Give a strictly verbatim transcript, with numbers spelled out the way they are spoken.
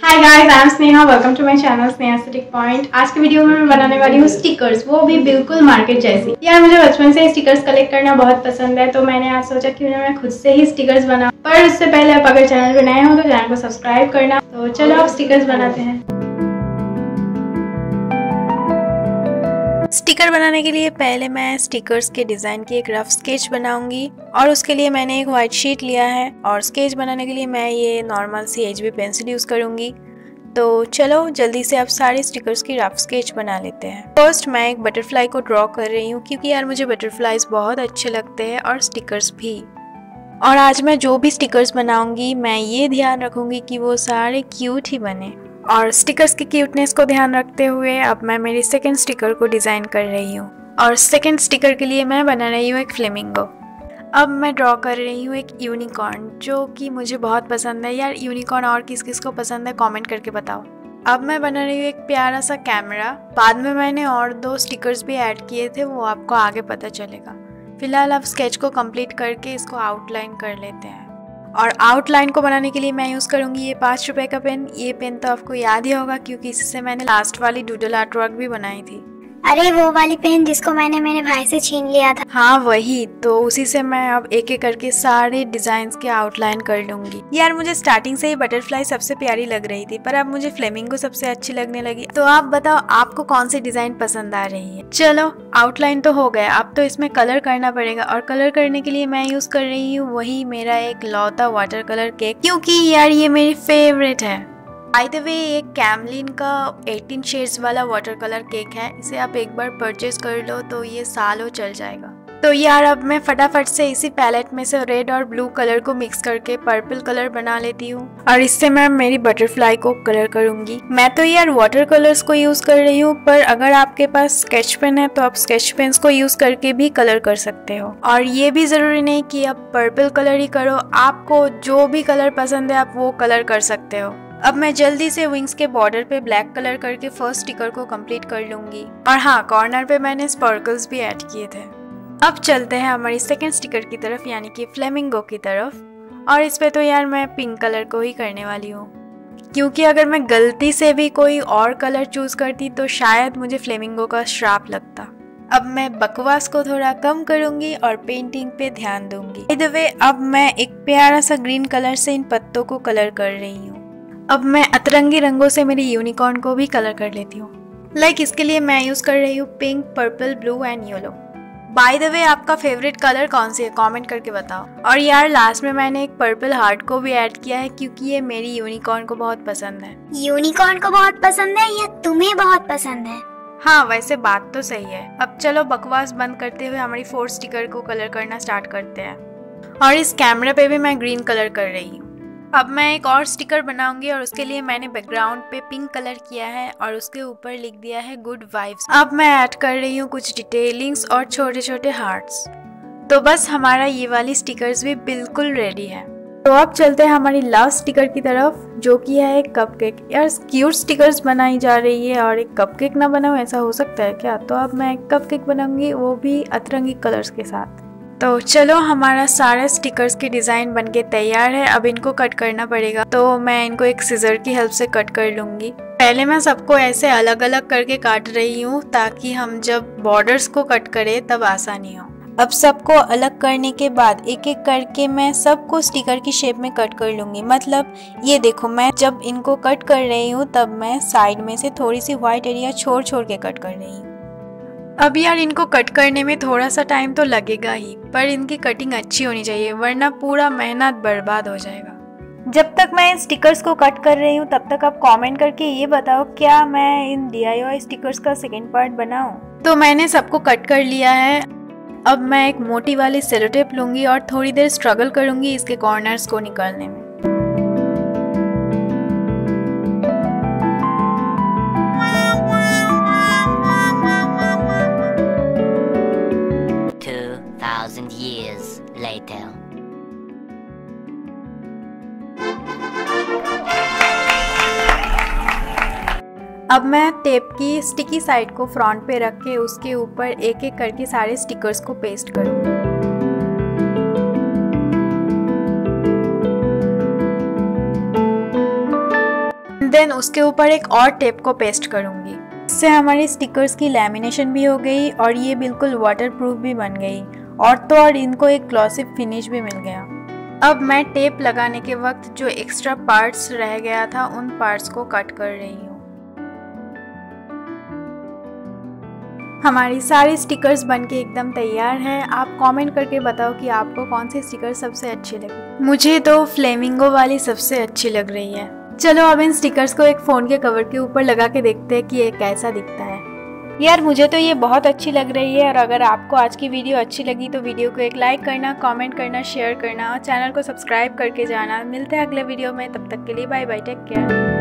Hi guys, I am Sneha, welcome to my channel Sneha aesthetic point. आज के video में मैं बनाने वाली हूँ स्टिकर्स, वो भी बिल्कुल मार्केट जैसी। यार मुझे बचपन से स्टिकर्स कलेक्ट करना बहुत पसंद है, तो मैंने आज सोचा क्यों ना मैं खुद से ही स्टिकर्स बनाऊं। पर उससे पहले आप अगर चैनल पे नए हो तो चैनल को सब्सक्राइब करना। तो चलो आप स्टिकर्स बनाते हैं। स्टिकर बनाने के लिए पहले मैं स्टिकर्स के डिज़ाइन की एक रफ स्केच बनाऊंगी और उसके लिए मैंने एक वाइट शीट लिया है और स्केच बनाने के लिए मैं ये normal C H B pencil use करूंगी। तो चलो जल्दी से आप सारे स्टिकर्स की रफ स्केच बना लेते हैं। फर्स्ट मैं एक बटरफ्लाई को ड्रॉ कर रही हूँ क्योंकि यार मुझे बटरफ्लाईज बहुत अच्छे लगते हैं और स्टिकर्स भी। और आज मैं जो भी स्टिकर्स बनाऊँगी मैं ये ध्यान रखूँगी कि वो सारे क्यूट ही बने। और स्टिकर्स की क्यूटनेस को ध्यान रखते हुए अब मैं मेरी सेकंड स्टिकर को डिज़ाइन कर रही हूँ। और सेकंड स्टिकर के लिए मैं बना रही हूँ एक फ्लेमिंगो। अब मैं ड्रॉ कर रही हूँ एक यूनिकॉर्न जो कि मुझे बहुत पसंद है। यार यूनिकॉर्न और किस किस को पसंद है कमेंट करके बताओ। अब मैं बना रही हूँ एक प्यारा सा कैमरा। बाद में मैंने और दो स्टिकर्स भी ऐड किए थे, वो आपको आगे पता चलेगा। फिलहाल अब स्केच को कम्प्लीट करके इसको आउटलाइन कर लेते हैं। और आउटलाइन को बनाने के लिए मैं यूज़ करूँगी ये पाँच रुपये का पेन। ये पेन तो आपको याद ही होगा क्योंकि इससे मैंने लास्ट वाली डूडल आर्ट वर्क भी बनाई थी। अरे वो वाली पेन जिसको मैंने मेरे भाई से छीन लिया था। हाँ वही, तो उसी से मैं अब एक एक करके सारे डिजाइन्स के आउटलाइन कर लूंगी। यार मुझे स्टार्टिंग से ही बटरफ्लाई सबसे प्यारी लग रही थी, पर अब मुझे फ्लेमिंगो सबसे अच्छी लगने लगी। तो आप बताओ आपको कौन सी डिजाइन पसंद आ रही है। चलो आउटलाइन तो हो गया, अब तो इसमें कलर करना पड़ेगा। और कलर करने के लिए मैं यूज कर रही हूँ वही मेरा एक लौता वाटर कलर केक, क्योंकि यार ये मेरी फेवरेट है। बाय द वे ये कैमलिन का अठारह शेड्स वाला वाटर कलर केक है, इसे आप एक बार परचेज कर लो तो ये सालों चल जाएगा। तो यार अब मैं फटाफट से इसी पैलेट में से रेड और ब्लू कलर को मिक्स करके पर्पल कलर बना लेती हूँ और इससे मैं मेरी बटरफ्लाई को कलर करूँगी। मैं तो यार वाटर कलर्स को यूज़ कर रही हूँ, पर अगर आपके पास स्केच पेन है तो आप स्केच पेन्स को यूज़ करके भी कलर कर सकते हो। और ये भी ज़रूरी नहीं कि आप पर्पल कलर ही करो, आपको जो भी कलर पसंद है आप वो कलर कर सकते हो। अब मैं जल्दी से विंग्स के बॉर्डर पे ब्लैक कलर करके फर्स्ट स्टिकर को कंप्लीट कर लूँगी। और हाँ, कॉर्नर पे मैंने स्पार्कल्स भी ऐड किए थे। अब चलते हैं हमारी सेकंड स्टिकर की तरफ, यानी कि फ्लेमिंगो की तरफ। और इस पे तो यार मैं पिंक कलर को ही करने वाली हूँ, क्योंकि अगर मैं गलती से भी कोई और कलर चूज़ करती तो शायद मुझे फ्लेमिंगो का श्राप लगता। अब मैं बकवास को थोड़ा कम करूंगी और पेंटिंग पे ध्यान दूंगी। बाय द वे अब मैं एक प्यारा सा ग्रीन कलर से इन पत्तों को कलर कर रही हूँ। अब मैं अतरंगी रंगों से मेरी यूनिकॉर्न को भी कलर कर लेती हूँ। लाइक इसके लिए मैं यूज़ कर रही हूँ pink, purple, blue and yellow. By the way आपका फेवरेट कलर कौन सी है कमेंट करके बताओ। और यार लास्ट में मैंने एक पर्पल हार्ट को भी ऐड किया है क्योंकि ये मेरी यूनिकॉर्न को बहुत पसंद है। यूनिकॉर्न को बहुत पसंद है या तुम्हें बहुत पसंद है? हाँ वैसे बात तो सही है। अब चलो बकवास बंद करते हुए हमारी फोर्थ स्टिकर को कलर करना स्टार्ट करते हैं। और इस कैमरे पे भी मैं ग्रीन कलर कर रही हूँ। अब मैं एक और स्टिकर बनाऊंगी और उसके लिए मैंने बैकग्राउंड पे पिंक कलर किया है और उसके ऊपर लिख दिया है गुड वाइब्स। अब मैं ऐड कर रही हूँ कुछ डिटेलिंग्स और छोटे छोटे हार्ट्स। तो बस हमारा ये वाली स्टिकर्स भी बिल्कुल रेडी है। तो अब चलते हैं हमारी लास्ट स्टिकर की तरफ जो कि है एक कपकेक। यार क्यूट स्टिकर्स बनाई जा रही है और एक कपकेक ना बनाऊँ, ऐसा हो सकता है क्या? तो अब मैं एक कपकेक बनाऊंगी, वो भी अतरंगी कलर्स के साथ। तो चलो हमारा सारा स्टिकर्स के डिज़ाइन बनके तैयार है। अब इनको कट करना पड़ेगा, तो मैं इनको एक सिजर की हेल्प से कट कर लूँगी। पहले मैं सबको ऐसे अलग अलग करके काट रही हूँ ताकि हम जब बॉर्डर्स को कट करें तब आसानी हो। अब सबको अलग करने के बाद एक एक करके मैं सबको स्टिकर की शेप में कट कर लूँगी। मतलब ये देखो, मैं जब इनको कट कर रही हूँ तब मैं साइड में से थोड़ी सी वाइट एरिया छोड़ छोड़ के कट कर रही हूँ। अब यार इनको कट करने में थोड़ा सा टाइम तो लगेगा ही, पर इनकी कटिंग अच्छी होनी चाहिए वरना पूरा मेहनत बर्बाद हो जाएगा। जब तक मैं इन स्टिकर्स को कट कर रही हूँ तब तक आप कमेंट करके ये बताओ क्या मैं इन डी आई वाई स्टिकर्स का सेकंड पार्ट बनाऊँ। तो मैंने सबको कट कर लिया है। अब मैं एक मोटी वाली सेलो टेप लूँगी और थोड़ी देर स्ट्रगल करूँगी इसके कॉर्नर्स को निकालने में। अब मैं टेप की स्टिकी साइड को फ्रंट पे रख के उसके ऊपर एक एक करके सारे स्टिकर्स को पेस्ट करूंगी। देन उसके ऊपर एक और टेप को पेस्ट करूंगी। इससे हमारे स्टिकर्स की लैमिनेशन भी हो गई और ये बिल्कुल वाटरप्रूफ भी बन गई, और तो और इनको एक ग्लॉसी फिनिश भी मिल गया। अब मैं टेप लगाने के वक्त जो एक्स्ट्रा पार्ट्स रह गया था उन पार्ट्स को कट कर रही हूँ। हमारी सारी स्टिकर्स बनके एकदम तैयार हैं। आप कमेंट करके बताओ कि आपको कौन सी स्टिकर सबसे अच्छी लगी। मुझे तो फ्लेमिंगो वाली सबसे अच्छी लग रही है। चलो अब इन स्टिकर्स को एक फ़ोन के कवर के ऊपर लगा के देखते हैं कि ये कैसा दिखता है। यार मुझे तो ये बहुत अच्छी लग रही है, और अगर आपको आज की वीडियो अच्छी लगी तो वीडियो को एक लाइक करना, कमेंट करना, शेयर करना और चैनल को सब्सक्राइब करके जाना। मिलते हैं अगले वीडियो में, तब तक के लिए बाय बाय, टेक केयर।